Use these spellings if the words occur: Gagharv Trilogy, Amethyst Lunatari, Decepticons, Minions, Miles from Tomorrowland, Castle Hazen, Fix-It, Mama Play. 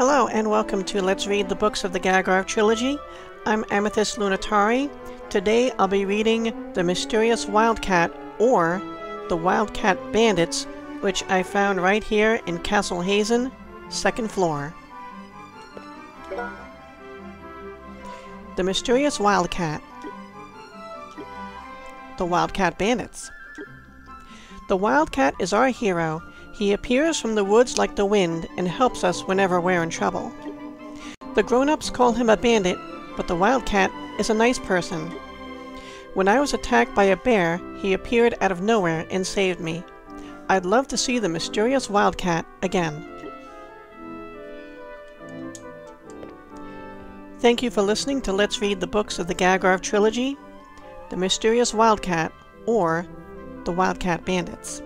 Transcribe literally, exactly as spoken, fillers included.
Hello and welcome to Let's Read the Books of the Gagharv Trilogy. I'm Amethyst Lunatari. Today I'll be reading The Mysterious Wildcat, or The Wildcat Bandits, which I found right here in Castle Hazen, second floor. The Mysterious Wildcat. The Wildcat Bandits. The Wildcat is our hero. He appears from the woods like the wind and helps us whenever we're in trouble. The grown-ups call him a bandit, but the Wildcat is a nice person. When I was attacked by a bear, he appeared out of nowhere and saved me. I'd love to see the Mysterious Wildcat again. Thank you for listening to Let's Read the Books of the Gagharv Trilogy, The Mysterious Wildcat, or The Wildcat Bandits.